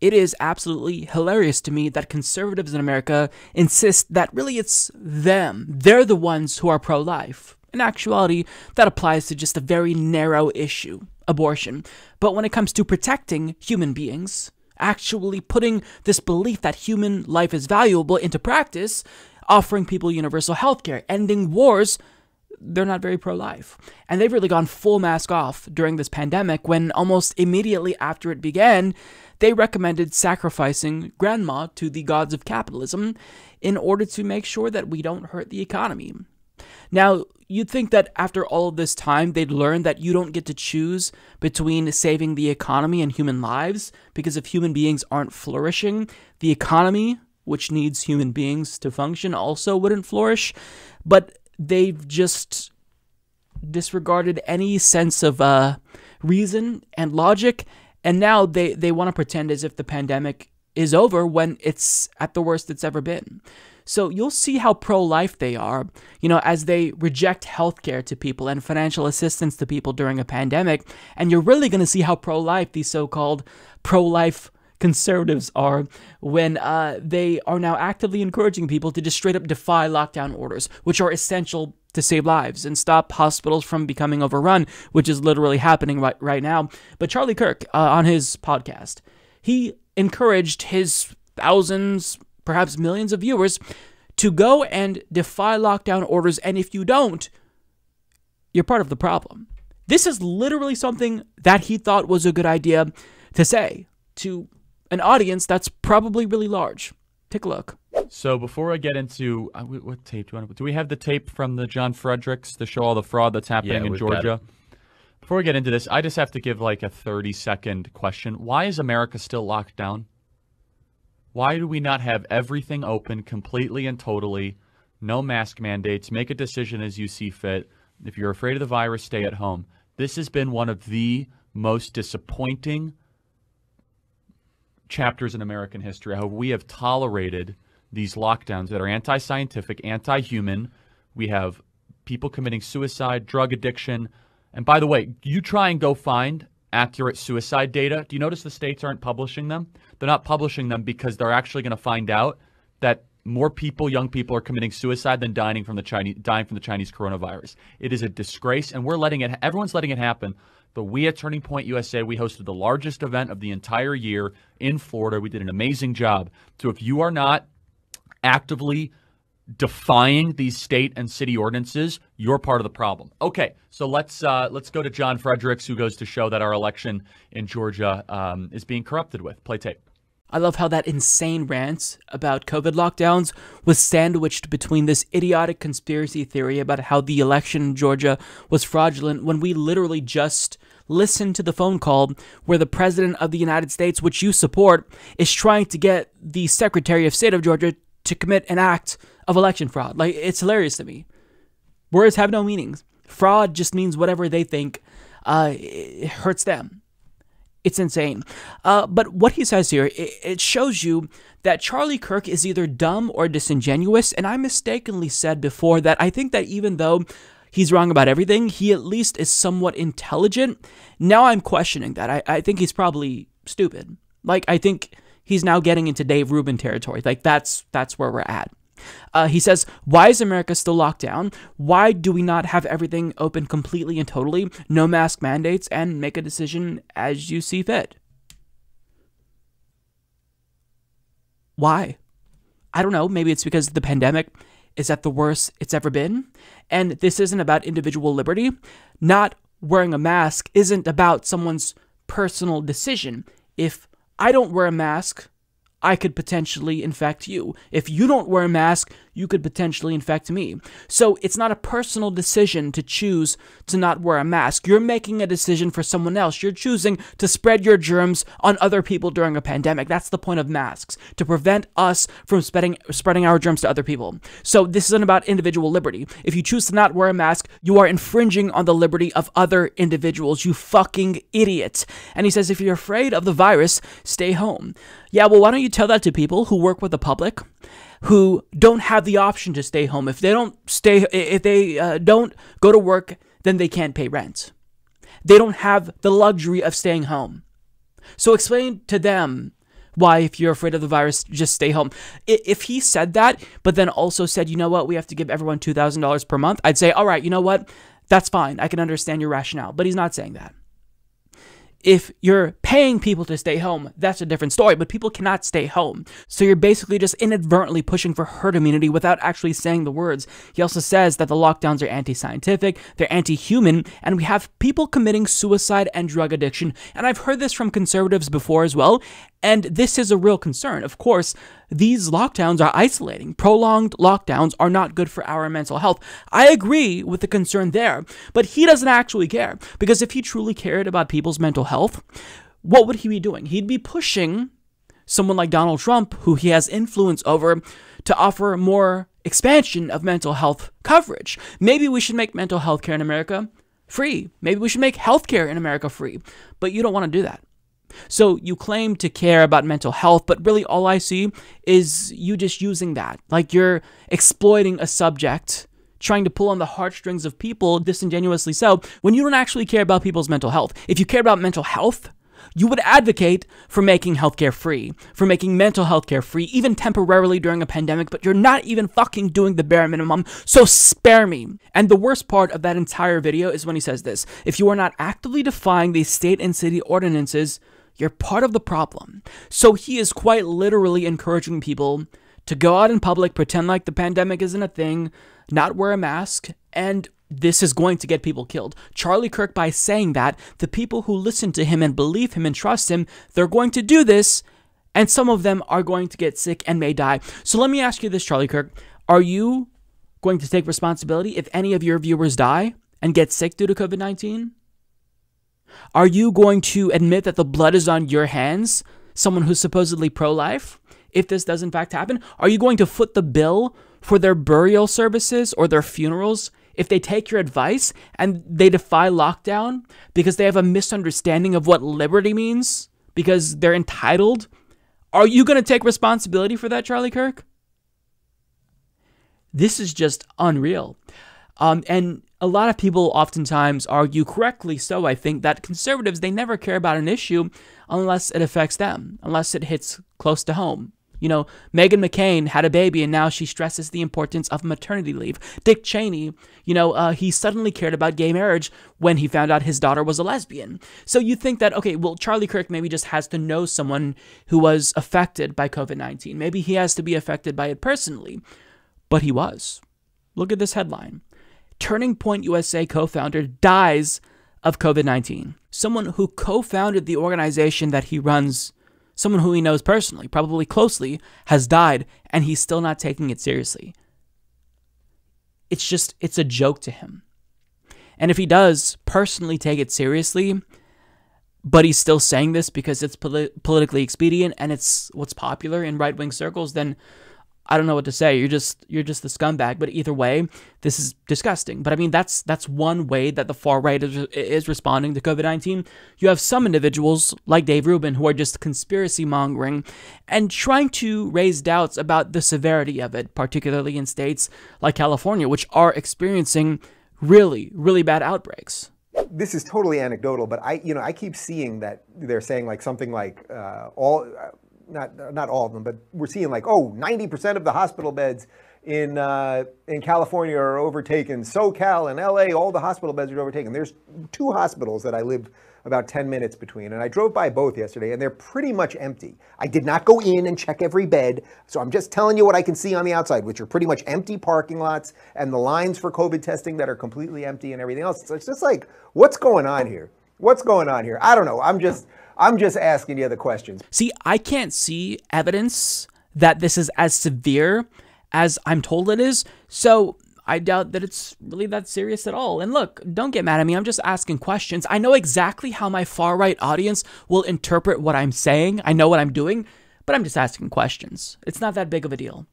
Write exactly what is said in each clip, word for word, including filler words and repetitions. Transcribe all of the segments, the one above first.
It is absolutely hilarious to me that conservatives in America insist that really it's them. They're the ones who are pro-life. In actuality, that applies to just a very narrow issue, abortion. But when it comes to protecting human beings, actually putting this belief that human life is valuable into practice, offering people universal healthcare, ending wars, they're not very pro-life. And they've really gone full mask off during this pandemic when almost immediately after it began, they recommended sacrificing grandma to the gods of capitalism in order to make sure that we don't hurt the economy. Now, you'd think that after all of this time, they'd learn that you don't get to choose between saving the economy and human lives, because if human beings aren't flourishing, the economy, which needs human beings to function, also wouldn't flourish. But they've just disregarded any sense of uh, reason and logic, and now they, they want to pretend as if the pandemic is over when it's at the worst it's ever been. So you'll see how pro-life they are, you know, as they reject healthcare to people and financial assistance to people during a pandemic, and you're really going to see how pro-life these so-called pro-life conservatives are when uh, they are now actively encouraging people to just straight up defy lockdown orders, which are essential to save lives and stop hospitals from becoming overrun, which is literally happening right, right now. But Charlie Kirk, uh, on his podcast, he encouraged his thousands, perhaps millions of viewers to go and defy lockdown orders. And if you don't, you're part of the problem. This is literally something that he thought was a good idea to say to an audience that's probably really large. Take a look. So before I get into uh, what tape do you want to, do we have the tape from the John Fredericks to show all the fraud that's happening yeah, in Georgia? Better. Before we get into this, I just have to give like a thirty second question. Why is America still locked down? Why do we not have everything open completely and totally? No mask mandates. Make a decision as you see fit. If you're afraid of the virus, stay at home. This has been one of the most disappointing chapters in American history. How we have tolerated these lockdowns that are anti-scientific, anti-human. We have people committing suicide, drug addiction. And by the way, you try and go find accurate suicide data. Do you notice the states aren't publishing them? They're not publishing them because they're actually going to find out that more people, young people, are committing suicide than dying from the Chinese, dying from the Chinese coronavirus. It is a disgrace, and we're letting it. Everyone's letting it happen. But we at Turning Point U S A, we hosted the largest event of the entire year in Florida. We did an amazing job. So if you are not actively defying these state and city ordinances, you're part of the problem. Okay, so let's uh, let's go to John Fredericks, who goes to show that our election in Georgia um, is being corrupted with. Play tape. I love how that insane rant about COVID lockdowns was sandwiched between this idiotic conspiracy theory about how the election in Georgia was fraudulent when we literally just listened to the phone call where the president of the United States, which you support, is trying to get the Secretary of State of Georgia to commit an act of election fraud. Like, it's hilarious to me. Words have no meanings. Fraud just means whatever they think uh, it hurts them. It's insane. Uh, but what he says here, it, it shows you that Charlie Kirk is either dumb or disingenuous. And I mistakenly said before that I think that even though he's wrong about everything, he at least is somewhat intelligent. Now I'm questioning that. I, I think he's probably stupid. Like, I think he's now getting into Dave Rubin territory. Like, that's, that's where we're at. Uh, he says, why is America still locked down? Why do we not have everything open completely and totally? No mask mandates and make a decision as you see fit. Why? I don't know. Maybe it's because the pandemic is at the worst it's ever been. And this isn't about individual liberty. Not wearing a mask isn't about someone's personal decision. If I don't wear a mask, I could potentially infect you. If you don't wear a mask, you could potentially infect me. So it's not a personal decision to choose to not wear a mask. You're making a decision for someone else. You're choosing to spread your germs on other people during a pandemic. That's the point of masks, to prevent us from spreading, spreading our germs to other people. So this isn't about individual liberty. If you choose to not wear a mask, you are infringing on the liberty of other individuals, you fucking idiot. And he says, if you're afraid of the virus, stay home. Yeah, well, why don't you tell that to people who work with the public, who don't have the option to stay home. If they don't stay, if they uh, don't go to work, then they can't pay rent. They don't have the luxury of staying home. So explain to them Why, if you're afraid of the virus, just stay home. If he said that, but then also said, you know what, we have to give everyone two thousand dollars per month, I'd say, all right, you know what, that's fine. I can understand your rationale. But he's not saying that. If you're paying people to stay home, that's a different story, but people cannot stay home. So you're basically just inadvertently pushing for herd immunity without actually saying the words. He also says that the lockdowns are anti-scientific, they're anti-human, and we have people committing suicide and drug addiction. And I've heard this from conservatives before as well, and this is a real concern. Of course, these lockdowns are isolating. Prolonged lockdowns are not good for our mental health. I agree with the concern there, but he doesn't actually care, because if he truly cared about people's mental health, what would he be doing? He'd be pushing someone like Donald Trump, who he has influence over, to offer more expansion of mental health coverage. Maybe we should make mental health care in America free. Maybe we should make healthcare in America free, but you don't want to do that. So you claim to care about mental health, but really all I see is you just using that. Like, you're exploiting a subject, trying to pull on the heartstrings of people, disingenuously so, when you don't actually care about people's mental health. If you cared about mental health, you would advocate for making healthcare free, for making mental health care free, even temporarily during a pandemic, but you're not even fucking doing the bare minimum, so spare me. And the worst part of that entire video is when he says this: if you are not actively defying these state and city ordinances, you're part of the problem. So he is quite literally encouraging people to go out in public, pretend like the pandemic isn't a thing, not wear a mask, and this is going to get people killed. Charlie Kirk, by saying that, the people who listen to him and believe him and trust him, they're going to do this, and some of them are going to get sick and may die. So let me ask you this, Charlie Kirk. Are you going to take responsibility if any of your viewers die and get sick due to COVID nineteen? Are you going to admit that the blood is on your hands, someone who's supposedly pro-life, if this does in fact happen? Are you going to foot the bill for their burial services or their funerals if they take your advice and they defy lockdown because they have a misunderstanding of what liberty means because they're entitled? Are you going to take responsibility for that, Charlie Kirk? This is just unreal. Um, and a lot of people oftentimes argue, correctly so, I think, that conservatives, they never care about an issue unless it affects them, unless it hits close to home. You know, Meghan McCain had a baby and now she stresses the importance of maternity leave. Dick Cheney, you know, uh, he suddenly cared about gay marriage when he found out his daughter was a lesbian. So you think that, okay, well, Charlie Kirk maybe just has to know someone who was affected by COVID nineteen. Maybe he has to be affected by it personally, but he was. Look at this headline: Turning Point U S A co-founder dies of COVID nineteen. Someone who co-founded the organization that he runs, someone who he knows personally, probably closely, has died, and he's still not taking it seriously. It's just, it's a joke to him. And if he does personally take it seriously, but he's still saying this because it's polit- politically expedient and it's what's popular in right-wing circles, then I don't know what to say. You're just you're just the scumbag. But either way, this is disgusting. But I mean, that's that's one way that the far right is, is responding to COVID nineteen. You have some individuals like Dave Rubin who are just conspiracy mongering and trying to raise doubts about the severity of it, particularly in states like California, which are experiencing really, really bad outbreaks. This is totally anecdotal, but I you know I keep seeing that they're saying like something like uh, all. Uh, Not, not all of them, but we're seeing like, oh, ninety percent of the hospital beds in uh, in California are overtaken. SoCal and L A, all the hospital beds are overtaken. There's two hospitals that I live about ten minutes between, and I drove by both yesterday, and they're pretty much empty. I did not go in and check every bed, so I'm just telling you what I can see on the outside, which are pretty much empty parking lots and the lines for COVID testing that are completely empty and everything else. So it's just like, what's going on here? What's going on here? I don't know. I'm just... I'm just asking you the questions. See, I can't see evidence that this is as severe as I'm told it is, so I doubt that it's really that serious at all. And look, don't get mad at me. I'm just asking questions. I know exactly how my far-right audience will interpret what I'm saying. I know what I'm doing, but I'm just asking questions. It's not that big of a deal.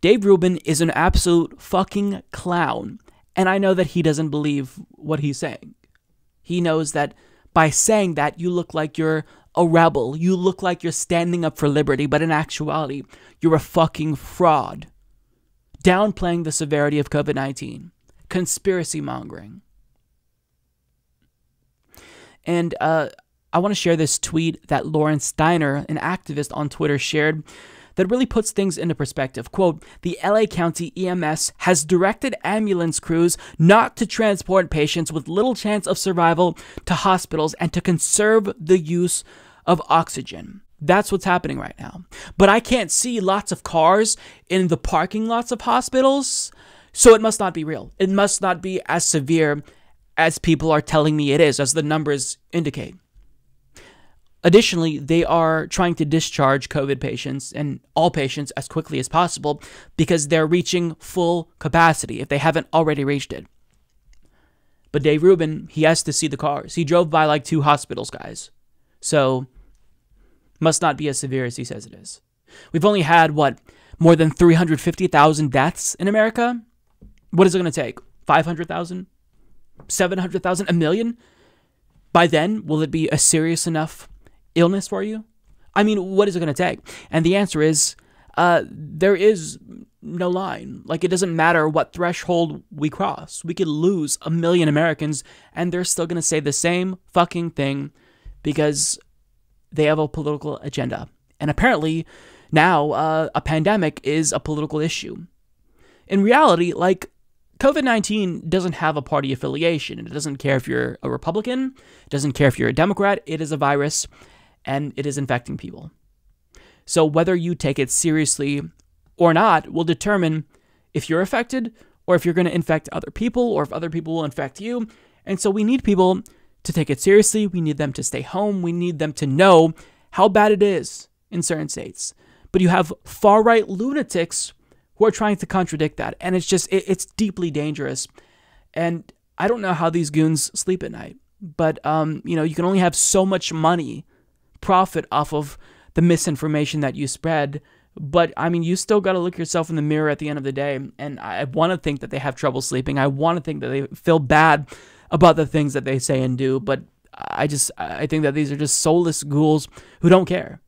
Dave Rubin is an absolute fucking clown, and I know that he doesn't believe what he's saying. He knows that by saying that, you look like you're a rebel. You look like you're standing up for liberty, but in actuality, you're a fucking fraud. Downplaying the severity of COVID nineteen. Conspiracy mongering. And uh, I I want to share this tweet that Lauren Steiner, an activist on Twitter, shared that really puts things into perspective. Quote, the L A County E M S has directed ambulance crews not to transport patients with little chance of survival to hospitals and to conserve the use of oxygen. That's what's happening right now. But I can't see lots of cars in the parking lots of hospitals, so it must not be real. It must not be as severe as people are telling me it is, as the numbers indicate. Additionally, they are trying to discharge COVID patients and all patients as quickly as possible because they're reaching full capacity if they haven't already reached it. But Dave Rubin, he has to see the cars. He drove by like two hospitals, guys. So, must not be as severe as he says it is. We've only had, what, more than three hundred fifty thousand deaths in America? What is it going to take? five hundred thousand? seven hundred thousand? A million? By then, will it be a serious enough illness for you? I mean, what is it going to take? And the answer is, uh, there is no line. Like, it doesn't matter what threshold we cross. We could lose a million Americans, and they're still going to say the same fucking thing because they have a political agenda. And apparently, now, uh, a pandemic is a political issue. In reality, like, COVID nineteen doesn't have a party affiliation. It doesn't care if you're a Republican. It doesn't care if you're a Democrat. It is a virus, and it is infecting people. So whether you take it seriously or not will determine if you're affected or if you're going to infect other people or if other people will infect you. And so we need people to take it seriously. We need them to stay home. We need them to know how bad it is in certain states. But you have far-right lunatics who are trying to contradict that. And it's just, it, it's deeply dangerous. And I don't know how these goons sleep at night. But, um, you know, you can only have so much money profit off of the misinformation that you spread. But, I mean, you still got to look yourself in the mirror at the end of the day. And I want to think that they have trouble sleeping. I want to think that they feel bad about the things that they say and do. But I just, I think that these are just soulless ghouls who don't care.